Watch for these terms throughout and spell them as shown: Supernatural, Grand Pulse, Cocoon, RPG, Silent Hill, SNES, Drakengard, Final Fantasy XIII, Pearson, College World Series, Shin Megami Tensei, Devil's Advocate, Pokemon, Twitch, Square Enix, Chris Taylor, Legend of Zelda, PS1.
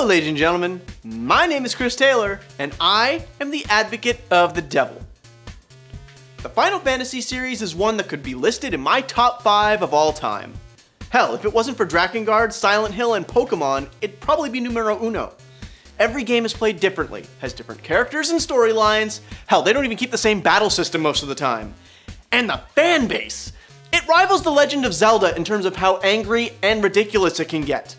Hello, ladies and gentlemen. My name is Chris Taylor, and I am the advocate of the devil. The Final Fantasy series is one that could be listed in my top 5 of all time. Hell, if it wasn't for Drakengard, Silent Hill, and Pokemon, it'd probably be numero uno. Every game is played differently, has different characters and storylines. Hell, they don't even keep the same battle system most of the time. And the fan base! It rivals The Legend of Zelda in terms of how angry and ridiculous it can get.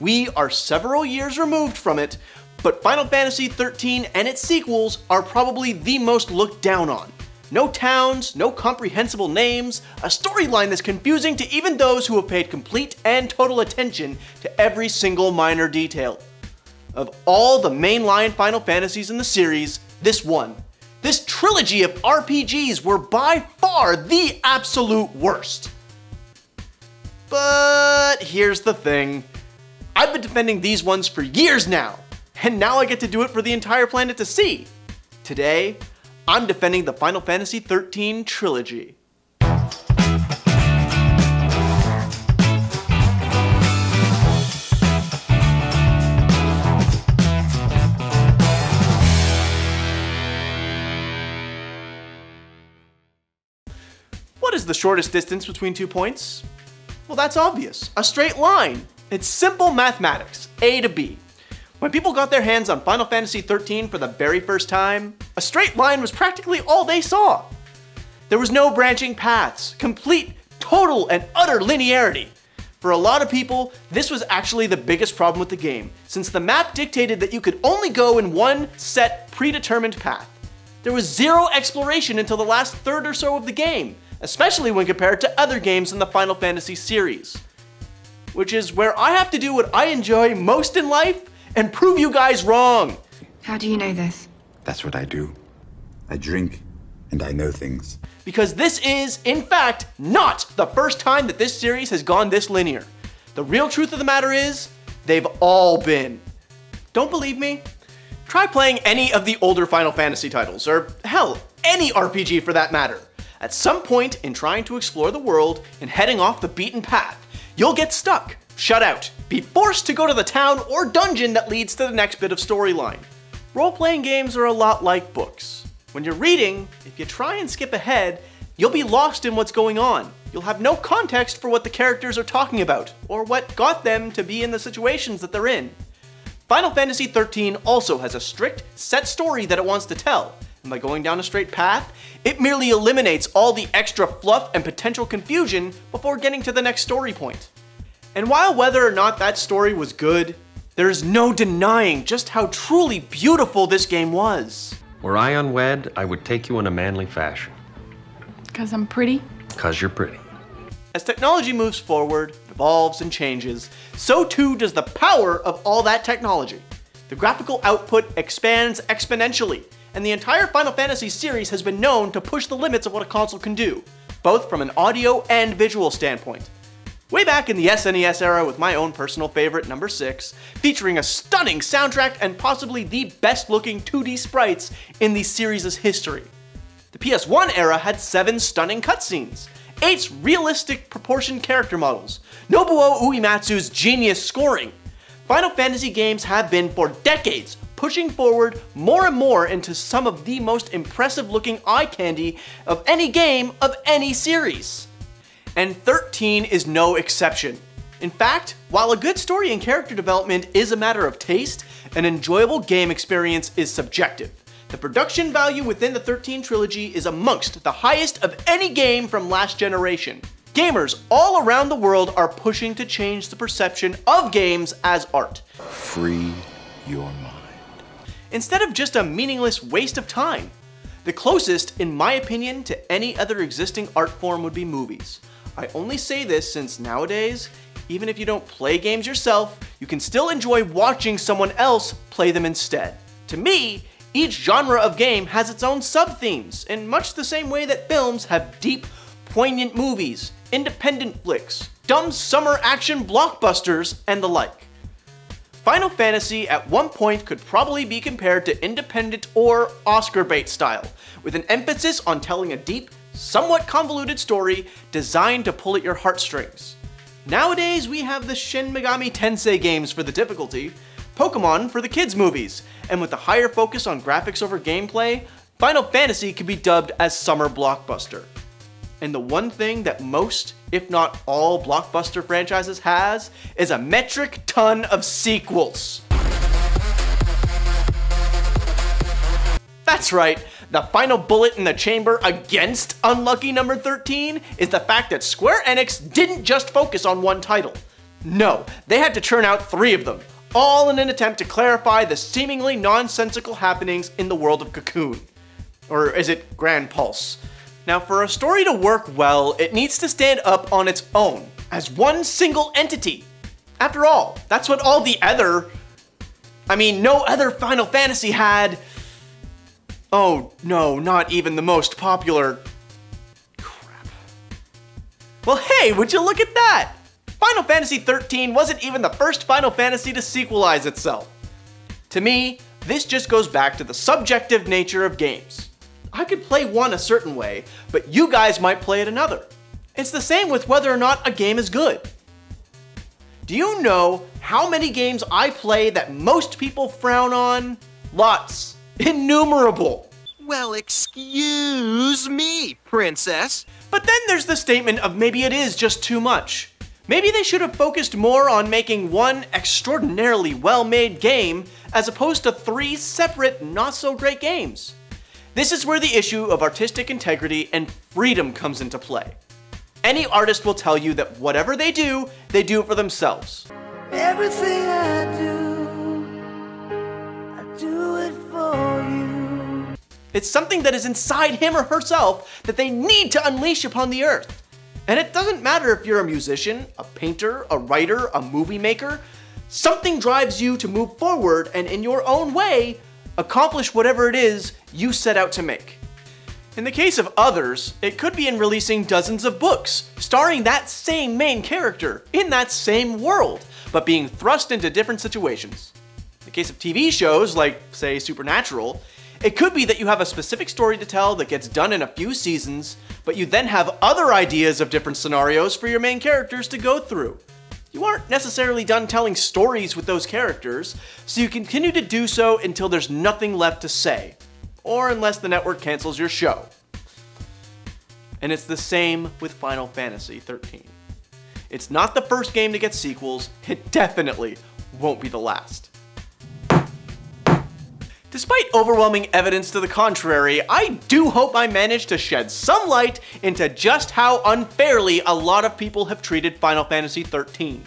We are several years removed from it, but Final Fantasy XIII and its sequels are probably the most looked down on. No towns, no comprehensible names, a storyline that's confusing to even those who have paid complete and total attention to every single minor detail. Of all the mainline Final Fantasies in the series, this trilogy of RPGs were by far the absolute worst. But here's the thing. I've been defending these ones for years now, and now I get to do it for the entire planet to see. Today, I'm defending the Final Fantasy XIII trilogy. What is the shortest distance between 2 points? Well, that's obvious. A straight line. It's simple mathematics, A to B. When people got their hands on Final Fantasy XIII for the very first time, a straight line was practically all they saw. There was no branching paths, complete, total, and utter linearity. For a lot of people, this was actually the biggest problem with the game, since the map dictated that you could only go in one set, predetermined path. There was zero exploration until the last third or so of the game, especially when compared to other games in the Final Fantasy series. Which is where I have to do what I enjoy most in life and prove you guys wrong. How do you know this? That's what I do. I drink and I know things. Because this is, in fact, not the first time that this series has gone this linear. The real truth of the matter is, they've all been. Don't believe me? Try playing any of the older Final Fantasy titles, or hell, any RPG for that matter. At some point in trying to explore the world and heading off the beaten path, you'll get stuck, shut out, be forced to go to the town or dungeon that leads to the next bit of storyline. Role-playing games are a lot like books. When you're reading, if you try and skip ahead, you'll be lost in what's going on. You'll have no context for what the characters are talking about, or what got them to be in the situations that they're in. Final Fantasy XIII also has a strict, set story that it wants to tell, and by going down a straight path, it merely eliminates all the extra fluff and potential confusion before getting to the next story point. And while whether or not that story was good, there is no denying just how truly beautiful this game was. Were I unwed, I would take you in a manly fashion. 'Cause I'm pretty? 'Cause you're pretty. As technology moves forward, evolves, and changes, so too does the power of all that technology. The graphical output expands exponentially, and the entire Final Fantasy series has been known to push the limits of what a console can do, both from an audio and visual standpoint. Way back in the SNES era with my own personal favorite, number 6, featuring a stunning soundtrack and possibly the best looking 2D sprites in the series' history. The PS1 era had 7 stunning cutscenes, 8 realistic proportioned character models, Nobuo Uematsu's genius scoring. Final Fantasy games have been, for decades, pushing forward more and more into some of the most impressive looking eye candy of any game of any series. And 13 is no exception. In fact, while a good story and character development is a matter of taste, an enjoyable game experience is subjective. The production value within the 13 trilogy is amongst the highest of any game from last generation. Gamers all around the world are pushing to change the perception of games as art. Free your mind. Instead of just a meaningless waste of time. The closest, in my opinion, to any other existing art form would be movies. I only say this since nowadays, even if you don't play games yourself, you can still enjoy watching someone else play them instead. To me, each genre of game has its own sub-themes, in much the same way that films have deep, poignant movies, independent flicks, dumb summer action blockbusters, and the like. Final Fantasy at one point could probably be compared to independent or Oscar bait style, with an emphasis on telling a deep, somewhat convoluted story designed to pull at your heartstrings. Nowadays, we have the Shin Megami Tensei games for the difficulty, Pokemon for the kids' movies, and with the higher focus on graphics over gameplay, Final Fantasy can be dubbed as summer blockbuster. And the one thing that most, if not all, blockbuster franchises has is a metric ton of sequels. That's right, the final bullet in the chamber against unlucky number 13 is the fact that Square Enix didn't just focus on one title. No, they had to churn out 3 of them, all in an attempt to clarify the seemingly nonsensical happenings in the world of Cocoon. Or is it Grand Pulse? Now, for a story to work well, it needs to stand up on its own, as one single entity. After all, that's what all the other... I mean, no other Final Fantasy had... Oh, no, not even the most popular... Crap. Well, hey, would you look at that? Final Fantasy XIII wasn't even the first Final Fantasy to sequelize itself. To me, this just goes back to the subjective nature of games. I could play one a certain way, but you guys might play it another. It's the same with whether or not a game is good. Do you know how many games I play that most people frown on? Lots. Innumerable. Well, excuse me, princess. But then there's the statement of maybe it is just too much. Maybe they should have focused more on making one extraordinarily well-made game as opposed to 3 separate not-so-great games. This is where the issue of artistic integrity and freedom comes into play. Any artist will tell you that whatever they do it for themselves. Everything I do it for you. It's something that is inside him or herself that they need to unleash upon the earth. And it doesn't matter if you're a musician, a painter, a writer, a movie maker, something drives you to move forward and in your own way, accomplish whatever it is you set out to make. In the case of others, it could be in releasing dozens of books, starring that same main character, in that same world, but being thrust into different situations. In the case of TV shows, like, say, Supernatural, it could be that you have a specific story to tell that gets done in a few seasons, but you then have other ideas of different scenarios for your main characters to go through. You aren't necessarily done telling stories with those characters, so you continue to do so until there's nothing left to say, or unless the network cancels your show. And it's the same with Final Fantasy XIII. It's not the first game to get sequels, it definitely won't be the last. Despite overwhelming evidence to the contrary, I do hope I managed to shed some light into just how unfairly a lot of people have treated Final Fantasy XIII.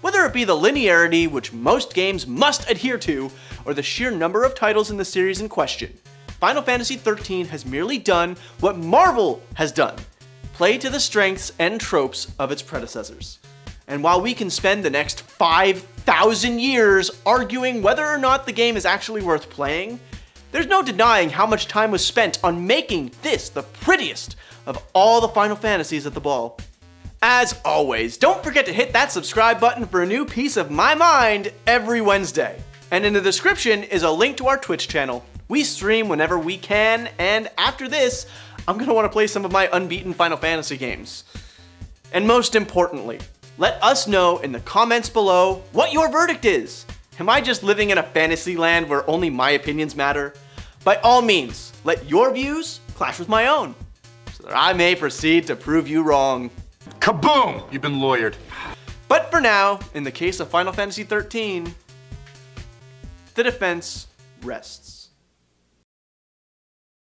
Whether it be the linearity which most games must adhere to, or the sheer number of titles in the series in question, Final Fantasy XIII has merely done what Marvel has done, play to the strengths and tropes of its predecessors. And while we can spend the next 5,000 years arguing whether or not the game is actually worth playing, there's no denying how much time was spent on making this the prettiest of all the Final Fantasies at the ball. As always, don't forget to hit that subscribe button for a new piece of my mind every Wednesday. And in the description is a link to our Twitch channel. We stream whenever we can, and after this, I'm gonna wanna play some of my unbeaten Final Fantasy games. And most importantly, let us know in the comments below what your verdict is. Am I just living in a fantasy land where only my opinions matter? By all means, let your views clash with my own, so that I may proceed to prove you wrong. Kaboom! You've been lawyered. But for now, in the case of Final Fantasy XIII, the defense rests.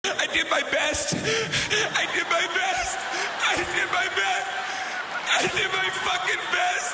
I did my best! I did my best! I did my best! I did my fucking best!